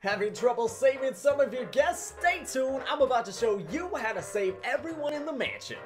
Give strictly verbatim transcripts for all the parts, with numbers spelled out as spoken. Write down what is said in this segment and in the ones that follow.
Having trouble saving some of your guests? Stay tuned, I'm about to show you how to save everyone in the mansion.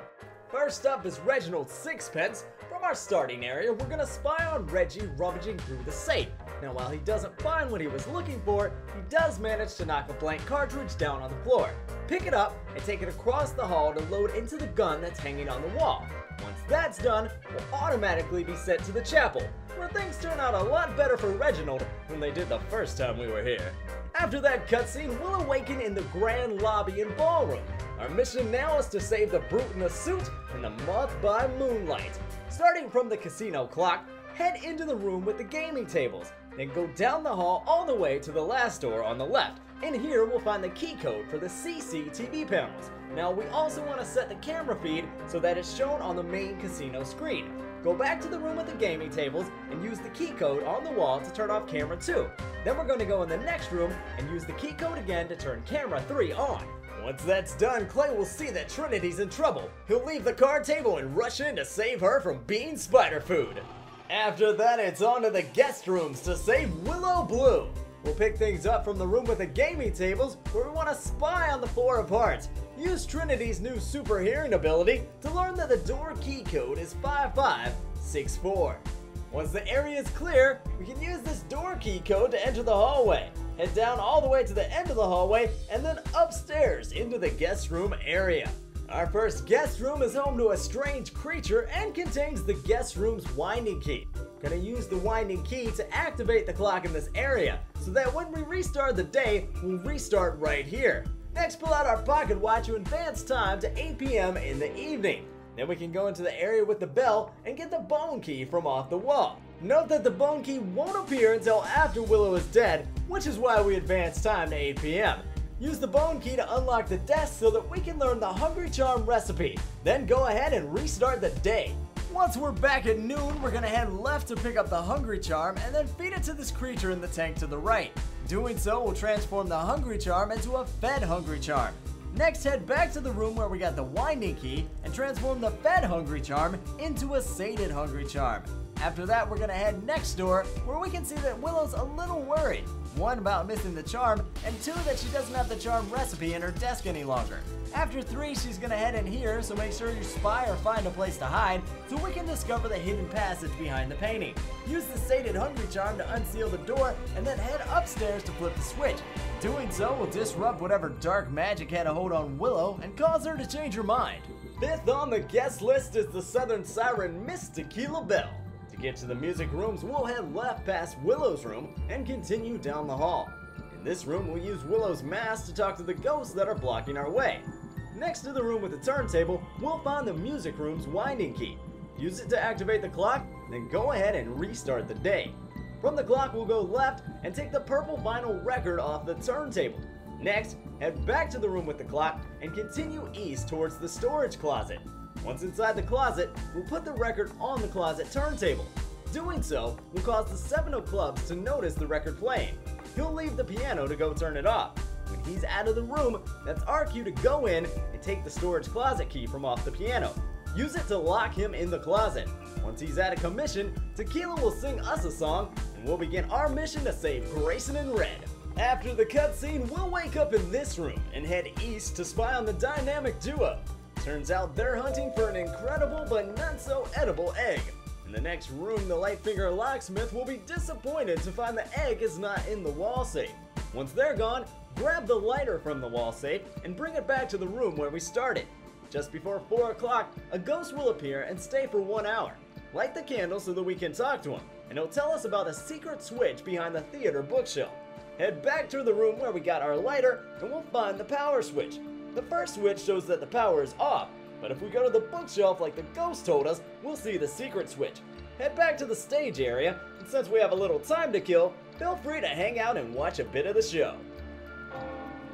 First up is Reginald Sixpence. From our starting area, we're gonna spy on Reggie rummaging through the safe. Now while he doesn't find what he was looking for, he does manage to knock a blank cartridge down on the floor. Pick it up and take it across the hall to load into the gun that's hanging on the wall. Once that's done, we'll automatically be sent to the chapel, where things turn out a lot better for Reginald than they did the first time we were here. After that cutscene, we'll awaken in the grand lobby and ballroom. Our mission now is to save the brute in the suit and the moth by moonlight. Starting from the casino clock, head into the room with the gaming tables, then go down the hall all the way to the last door on the left. In here, we'll find the key code for the C C T V panels. Now, we also want to set the camera feed so that it's shown on the main casino screen. Go back to the room with the gaming tables and use the key code on the wall to turn off camera two. Then we're going to go in the next room and use the key code again to turn camera three on. Once that's done, Clay will see that Trinity's in trouble. He'll leave the card table and rush in to save her from being spider food. After that, it's on to the guest rooms to save Willow Blue. We'll pick things up from the room with the gaming tables, where we want to spy on the Four of Hearts. Use Trinity's new super hearing ability to learn that the door key code is five five six four. Once the area is clear, we can use this door key code to enter the hallway. Head down all the way to the end of the hallway and then upstairs into the guest room area. Our first guest room is home to a strange creature and contains the guest room's winding key. We're gonna use the winding key to activate the clock in this area so that when we restart the day, we'll restart right here. Next, pull out our pocket watch to advance time to eight p m in the evening. Then we can go into the area with the bell and get the bone key from off the wall. Note that the bone key won't appear until after Willow is dead, which is why we advance time to eight p m Use the bone key to unlock the desk so that we can learn the Hungry Charm recipe. Then go ahead and restart the day. Once we're back at noon, we're gonna head left to pick up the Hungry Charm and then feed it to this creature in the tank to the right. Doing so will transform the Hungry Charm into a fed Hungry Charm. Next, head back to the room where we got the winding key and transform the fed Hungry Charm into a sated Hungry Charm. After that, we're gonna head next door where we can see that Willow's a little worried. One, about missing the charm, and two, that she doesn't have the charm recipe in her desk any longer. After three, she's gonna head in here, so make sure you spy or find a place to hide so we can discover the hidden passage behind the painting. Use the sated Hungry Charm to unseal the door and then head upstairs to flip the switch. Doing so will disrupt whatever dark magic had a hold on Willow and cause her to change her mind. Fifth on the guest list is the Southern Siren, Miss Tequila Bell. To get to the music rooms, we'll head left past Willow's room and continue down the hall. In this room, we'll use Willow's mask to talk to the ghosts that are blocking our way. Next to the room with the turntable, we'll find the music room's winding key. Use it to activate the clock, then go ahead and restart the day. From the clock, we'll go left and take the purple vinyl record off the turntable. Next, head back to the room with the clock and continue east towards the storage closet. Once inside the closet, we'll put the record on the closet turntable. Doing so will cause the Seven of Clubs to notice the record playing. He'll leave the piano to go turn it off. When he's out of the room, that's our cue to go in and take the storage closet key from off the piano. Use it to lock him in the closet. Once he's out of commission, Tequila will sing us a song, and we'll begin our mission to save Grayson in red. After the cutscene, we'll wake up in this room and head east to spy on the dynamic duo. Turns out they're hunting for an incredible but not so edible egg. In the next room, the Lightfinger Locksmith will be disappointed to find the egg is not in the wall safe. Once they're gone, grab the lighter from the wall safe and bring it back to the room where we started. Just before four o'clock, a ghost will appear and stay for one hour. Light the candle so that we can talk to him, and he'll tell us about a secret switch behind the theater bookshelf. Head back to the room where we got our lighter, and we'll find the power switch. The first switch shows that the power is off, but if we go to the bookshelf like the ghost told us, we'll see the secret switch. Head back to the stage area, and since we have a little time to kill, feel free to hang out and watch a bit of the show.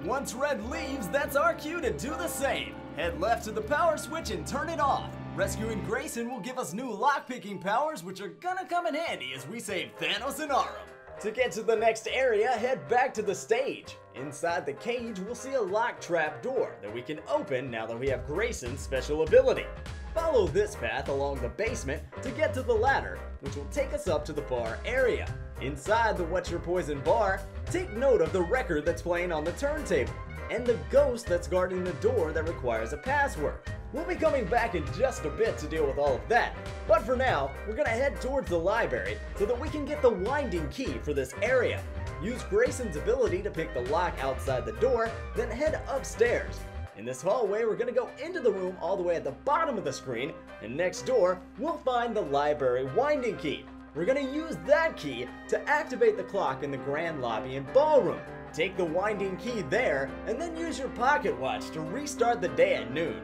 Once Red leaves, that's our cue to do the same. Head left to the power switch and turn it off. Rescuing Grayson will give us new lockpicking powers, which are gonna come in handy as we save Thanos and Aurum. To get to the next area, head back to the stage. Inside the cage, we'll see a locked trap door that we can open now that we have Grayson's special ability. Follow this path along the basement to get to the ladder, which will take us up to the bar area. Inside the What's Your Poison bar, take note of the record that's playing on the turntable, and the ghost that's guarding the door that requires a password. We'll be coming back in just a bit to deal with all of that, but for now, we're gonna head towards the library so that we can get the winding key for this area. Use Grayson's ability to pick the lock outside the door, then head upstairs. In this hallway, we're gonna go into the room all the way at the bottom of the screen, and next door, we'll find the library winding key. We're gonna use that key to activate the clock in the grand lobby and ballroom. Take the winding key there, and then use your pocket watch to restart the day at noon.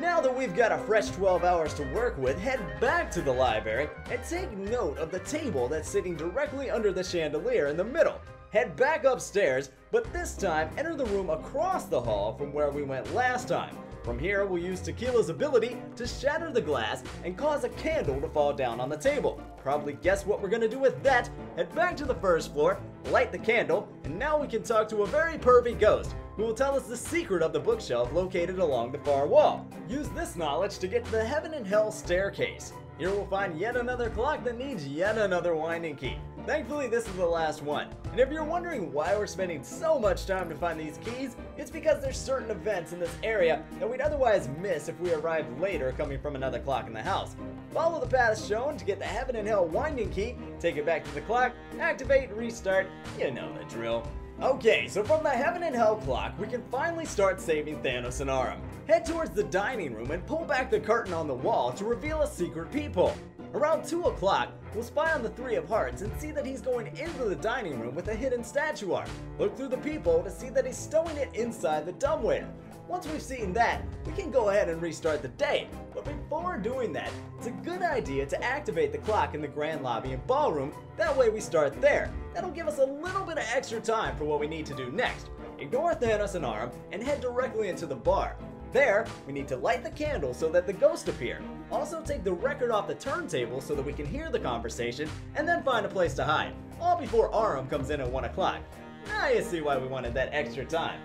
Now that we've got a fresh twelve hours to work with, head back to the library and take note of the table that's sitting directly under the chandelier in the middle. Head back upstairs, but this time enter the room across the hall from where we went last time. From here, we'll use Tequila's ability to shatter the glass and cause a candle to fall down on the table. Probably guess what we're gonna do with that. Head back to the first floor, light the candle, and now we can talk to a very pervy ghost who will tell us the secret of the bookshelf located along the far wall. Use this knowledge to get to the Heaven and Hell staircase. Here we'll find yet another clock that needs yet another winding key. Thankfully, this is the last one. And if you're wondering why we're spending so much time to find these keys, it's because there's certain events in this area that we'd otherwise miss if we arrived later coming from another clock in the house. Follow the path shown to get the Heaven and Hell winding key, take it back to the clock, activate, restart, you know the drill. Okay, so from the Heaven and Hell clock, we can finally start saving Thanos and Aurum. Head towards the dining room and pull back the curtain on the wall to reveal a secret peephole. Around two o'clock, we'll spy on the Three of Hearts and see that he's going into the dining room with a hidden statue art. Look through the peephole to see that he's stowing it inside the dumbwaiter. Once we've seen that, we can go ahead and restart the day. But before doing that, it's a good idea to activate the clock in the grand lobby and ballroom. That way we start there. That'll give us a little bit of extra time for what we need to do next. Ignore Thanos and Aurum and head directly into the bar. There, we need to light the candle so that the ghosts appear. Also take the record off the turntable so that we can hear the conversation, and then find a place to hide. All before Aurum comes in at one o'clock. Now you see why we wanted that extra time.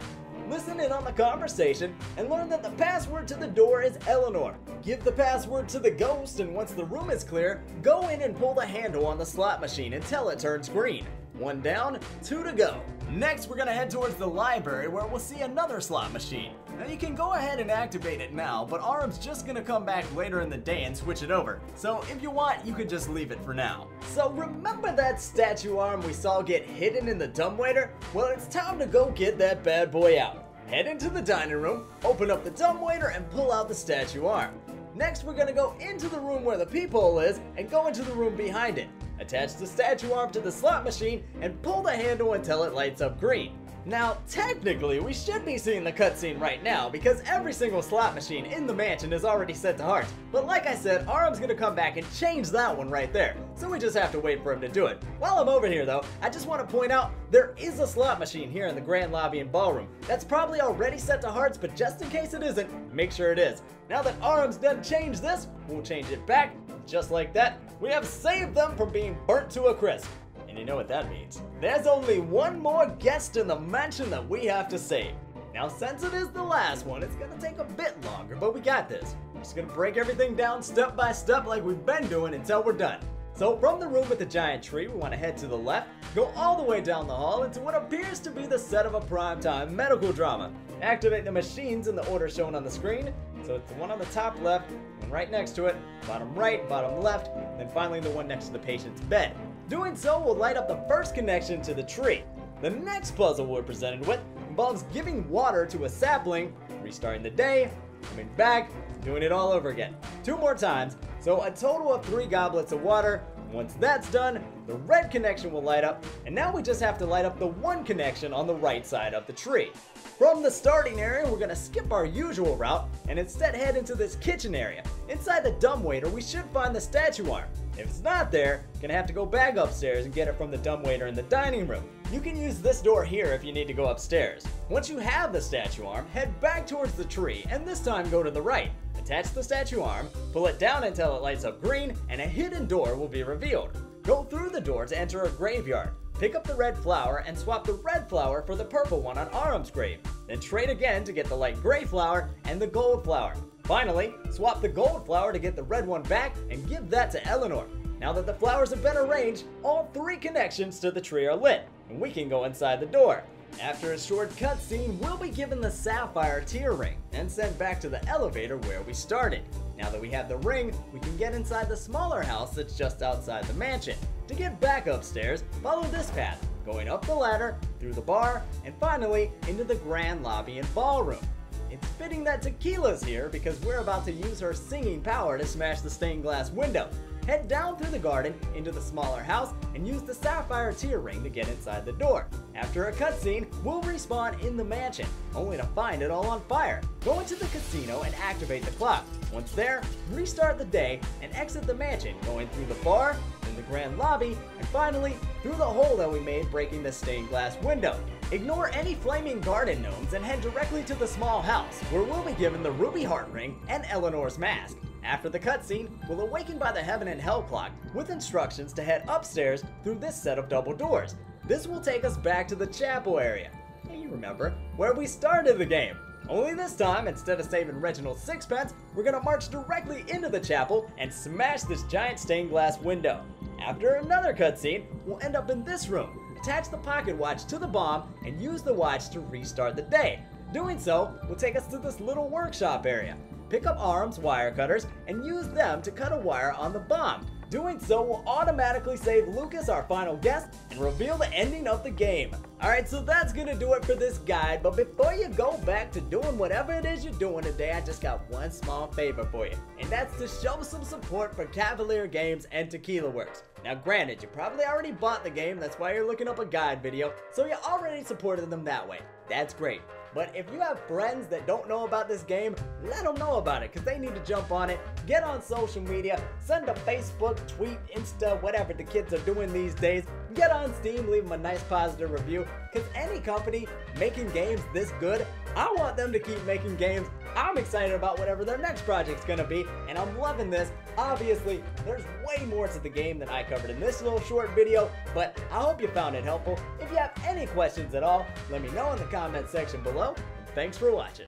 Listen in on the conversation and learn that the password to the door is Eleanor. Give the password to the ghost, and once the room is clear, go in and pull the handle on the slot machine until it turns green. One down, two to go. Next, we're gonna head towards the library where we'll see another slot machine. Now you can go ahead and activate it now, but Aurum's just gonna come back later in the day and switch it over. So if you want, you could just leave it for now. So remember that statue Aurum we saw get hidden in the dumbwaiter? Well, it's time to go get that bad boy out. Head into the dining room, open up the dumbwaiter, and pull out the statue Aurum. Next, we're gonna go into the room where the peephole is and go into the room behind it. Attach the statue Aurum to the slot machine and pull the handle until it lights up green. Now, technically, we should be seeing the cutscene right now because every single slot machine in the mansion is already set to hearts. But like I said, Aurum's gonna come back and change that one right there, so we just have to wait for him to do it. While I'm over here though, I just want to point out there is a slot machine here in the grand lobby and ballroom that's probably already set to hearts, but just in case it isn't, make sure it is. Now that Aurum's done changed this, we'll change it back. Just like that, we have saved them from being burnt to a crisp. And you know what that means. There's only one more guest in the mansion that we have to save. Now, since it is the last one, it's gonna take a bit longer, but we got this. We're just gonna break everything down step by step like we've been doing until we're done. So from the room with the giant tree, we wanna head to the left, go all the way down the hall into what appears to be the set of a primetime medical drama. Activate the machines in the order shown on the screen. So it's the one on the top left, and right next to it, bottom right, bottom left, and then finally the one next to the patient's bed. Doing so will light up the first connection to the tree. The next puzzle we're presented with involves giving water to a sapling, restarting the day, coming back, doing it all over again. Two more times, so a total of three goblets of water. Once that's done, the red connection will light up, and now we just have to light up the one connection on the right side of the tree. From the starting area, we're gonna skip our usual route and instead head into this kitchen area. Inside the dumbwaiter, we should find the statue Aurum. If it's not there, you're gonna have to go back upstairs and get it from the dumbwaiter in the dining room. You can use this door here if you need to go upstairs. Once you have the statue Aurum, head back towards the tree and this time go to the right. Attach the statue Aurum, pull it down until it lights up green, and a hidden door will be revealed. Go through the door to enter a graveyard. Pick up the red flower and swap the red flower for the purple one on Aurum's grave. Then trade again to get the light gray flower and the gold flower. Finally, swap the gold flower to get the red one back and give that to Eleanor. Now that the flowers have been arranged, all three connections to the tree are lit, and we can go inside the door. After a short cutscene, we'll be given the sapphire tear ring and sent back to the elevator where we started. Now that we have the ring, we can get inside the smaller house that's just outside the mansion. To get back upstairs, follow this path, going up the ladder, through the bar, and finally into the grand lobby and ballroom. It's fitting that Tequila's here because we're about to use her singing power to smash the stained glass window. Head down through the garden into the smaller house and use the sapphire tear ring to get inside the door. After a cutscene, we'll respawn in the mansion, only to find it all on fire. Go into the casino and activate the clock. Once there, restart the day and exit the mansion, going through the bar, then the grand lobby, and finally through the hole that we made breaking the stained glass window. Ignore any flaming garden gnomes and head directly to the small house, where we'll be given the ruby heart ring and Eleanor's mask. After the cutscene, we'll awaken by the Heaven and Hell clock with instructions to head upstairs through this set of double doors. This will take us back to the chapel area, yeah, you remember, where we started the game. Only this time, instead of saving Reginald Sixpence, we're gonna march directly into the chapel and smash this giant stained glass window. After another cutscene, we'll end up in this room. Attach the pocket watch to the bomb and use the watch to restart the day. Doing so will take us to this little workshop area. Pick up Aurum's wire cutters and use them to cut a wire on the bomb. Doing so will automatically save Lucas, our final guest, and reveal the ending of the game. Alright, so that's gonna do it for this guide, but before you go back to doing whatever it is you're doing today, I just got one small favor for you, and that's to show some support for Cavalier Games and TequilaWorks. Now granted, you probably already bought the game, that's why you're looking up a guide video, so you already supported them that way. That's great. But if you have friends that don't know about this game, let them know about it because they need to jump on it. Get on social media, send a Facebook, tweet, Insta, whatever the kids are doing these days. Get on Steam, leave them a nice positive review because any company making games this good, I want them to keep making games. I'm excited about whatever their next project's gonna be, and I'm loving this. Obviously, there's way more to the game than I covered in this little short video, but I hope you found it helpful. If you have any questions at all, let me know in the comment section below. Thanks for watching.